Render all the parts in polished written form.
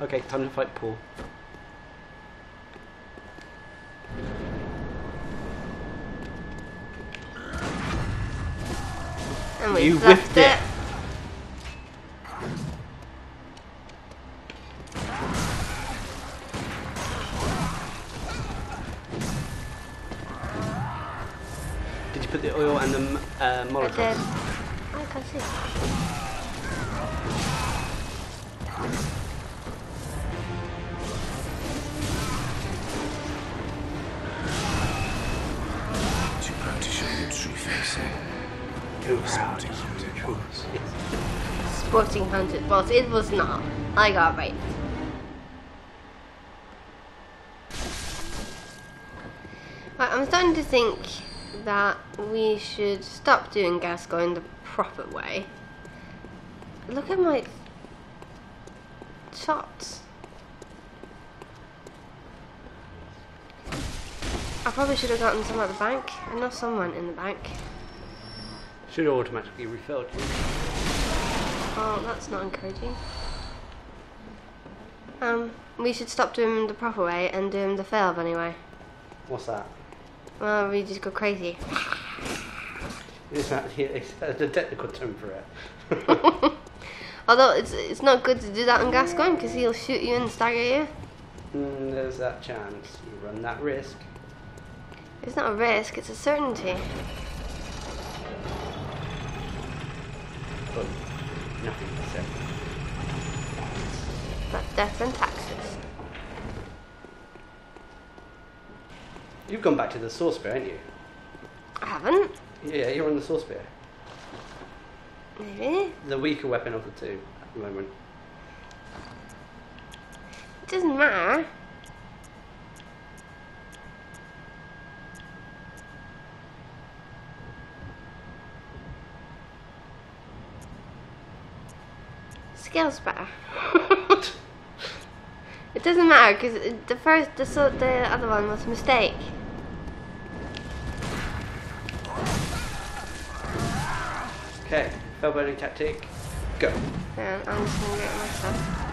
Okay, time to fight Paul. Oh, you whiffed it. Did you put the oil and the Molotov? I did. I can see. Sporting hunted was. It was not. I got right. Right, I'm starting to think that we should stop doing Gascoigne the proper way. Look at my shots. I probably should have gotten some at the bank, and not someone in the bank. Should have automatically refilled. Oh, that's not encouraging. We should stop doing them the proper way and do them the fail anyway. What's that? Well, we just go crazy. Is that, it's the technical term for it. Although it's not good to do that on Gascoigne because he'll shoot you and stagger you. There's that chance. You run that risk. It's not a risk, it's a certainty. But nothing to say. That's death and taxes. You've gone back to the Saw Spear, haven't you? I haven't. Yeah, you're on the Saw Spear. Really? The weaker weapon of the two at the moment. It doesn't matter. Skills better. It doesn't matter because the other one was a mistake. Okay, fell burning tactic. Go. Yeah, I'm just gonna get myself.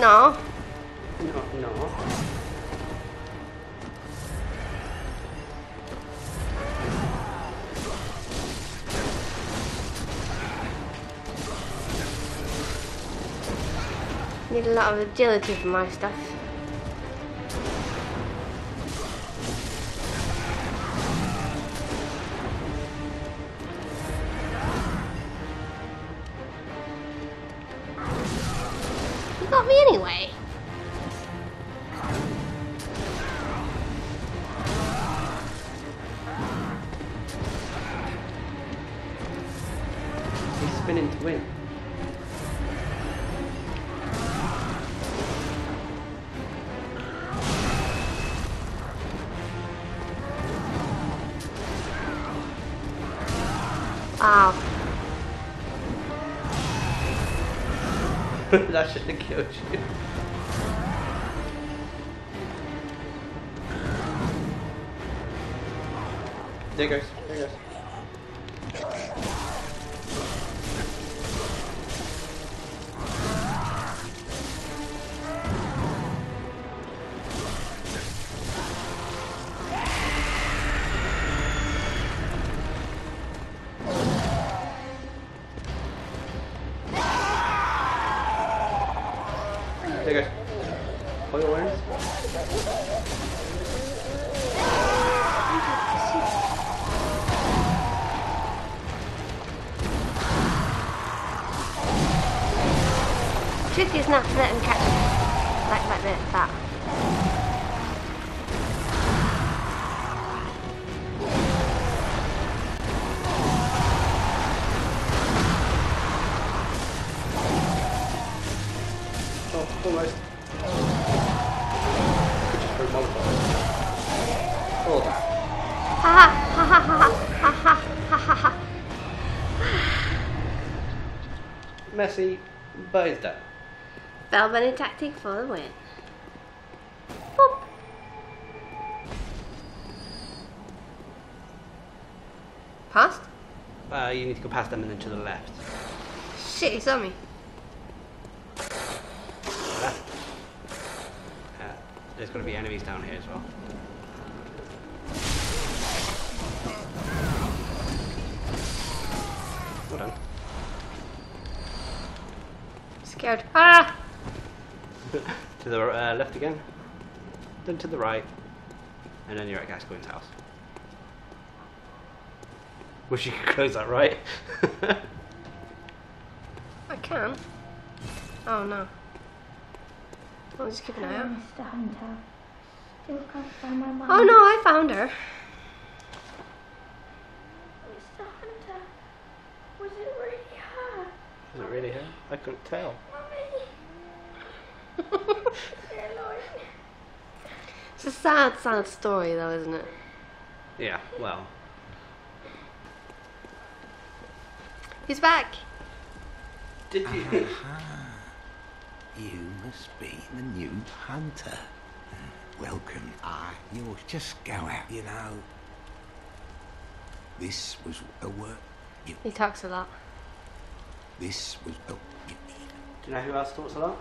No. No, no. Need a lot of agility for my stuff. That should have killed you. There it goes. There it goes. Tricky is not to let him catch like that. Oh, almost. Oh. Ha ha ha ha ha ha ha ha ha ha. messy, but it's done. Bellman in tactic for the win. Boop. Past? You need to go past them and then to the left. Shit, he saw me. There's going to be enemies down here as well. Well done. Scared. Ah! To the left again. Then to the right. And then you're at Gascoigne's house. Wish you could close that right. I can. Oh no. I'll just keep an eye out. Oh no, I found her. Was it really her? Was it really her? I couldn't tell. It's a sad, sad story though, isn't it? Yeah, well. He's back. Did you? You must be the new hunter. Welcome. You'll just go out, you know. This was a work. He talks a lot. This was a. Do you know who else talks a lot?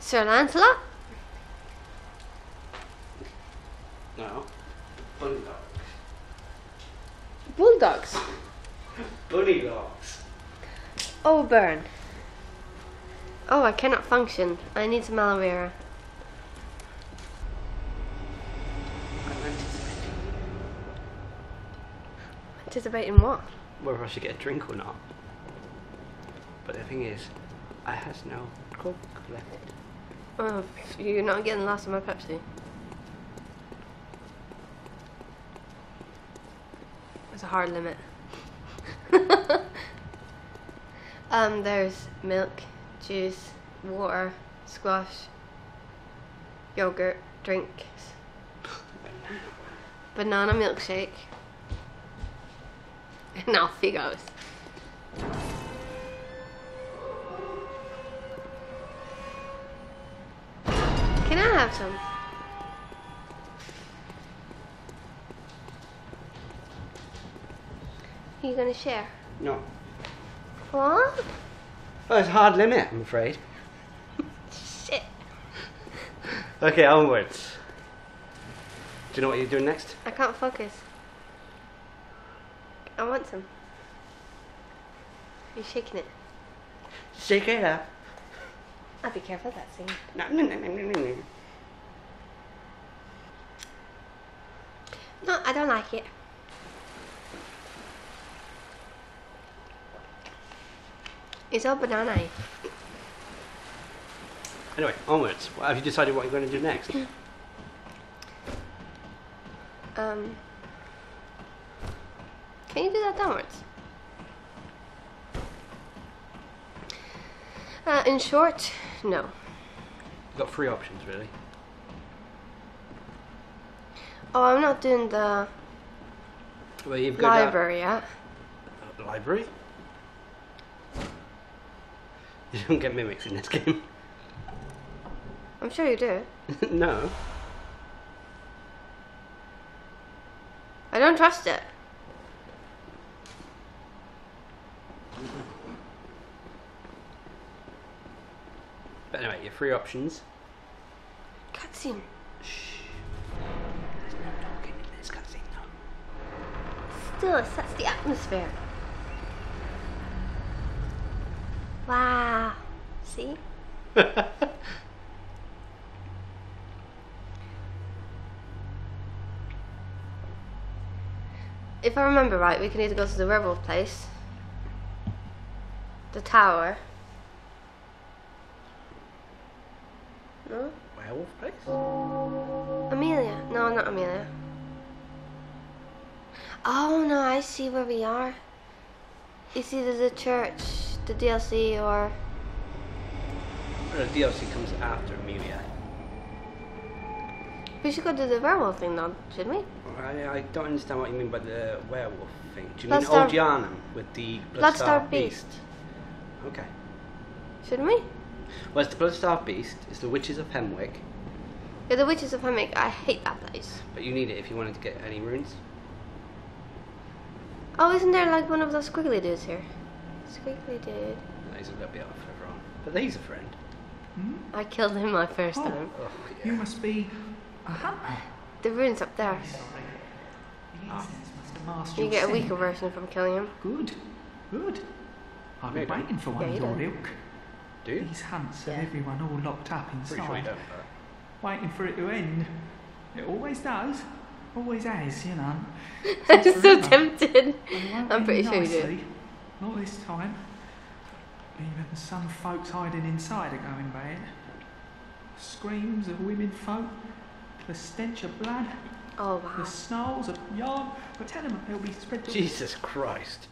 Sir Lancelot? No. Bulldogs. Bulldogs? Bulldogs. Oh, burn. Oh, I cannot function. I need some aloe vera. Anticipating what? Whether I should get a drink or not. But the thing is, I has no Coke left. Oh, you're not getting the last of my Pepsi. It's a hard limit. There's milk, juice, water, squash, yogurt, drinks, banana milkshake, and off he goes. Can I have some? Are you gonna share? No. What? Oh, it's a hard limit, I'm afraid. Shit. Okay, onwards. Do you know what you're doing next? I can't focus. I want some. You're shaking it. Shake it up. I'll be careful of that scene. No, no, no, no, no, no. No, I don't like it. It's all banana-y. Anyway, onwards. Have you decided what you're going to do next? Can you do that downwards? In short, no. You've got three options, really. Oh, I'm not doing the library yet. Library? You don't get mimics in this game. I'm sure you do. No. I don't trust it. But anyway, your three options. Cutscene. Shh. There's no talking in this cutscene, though. Still, it sets the atmosphere. Wow. See? If I remember right, we can either go to the werewolf place, the tower. No? Werewolf place? Amelia. No, not Amelia. Oh no, I see where we are. It's either the church, the DLC, or... The DLC comes after Amelia. We should go do the werewolf thing though, shouldn't we? I don't understand what you mean by the werewolf thing. Do you mean Old Yharnam with the Blood Beast? Okay. Shouldn't we? Well, it's the Blood Beast, it's the Witches of Hemwick. Yeah, the Witches of Hemwick, I hate that place. But you need it if you wanted to get any runes. Oh, isn't there like one of those squiggly dudes here? Squiggly dude. These are going to be out for everyone. But he's a friend. Hmm? I killed him my first time. Oh, yeah. You must be a hunter. The rune's up there. You get a weaker version from killing him. Good, good. I've been waiting for one of your ilk. Do you? These hunts have everyone all locked up inside. Pretty sure you don't, though. Waiting for it to end. It always does. Always has, you know. I'm just so tempted. I'm pretty sure you do. Not this time. Even some folks hiding inside are going bad. Screams of women folk. The stench of blood. Oh, wow. The snarls of yarn. But tell them they'll be spread. Jesus Christ.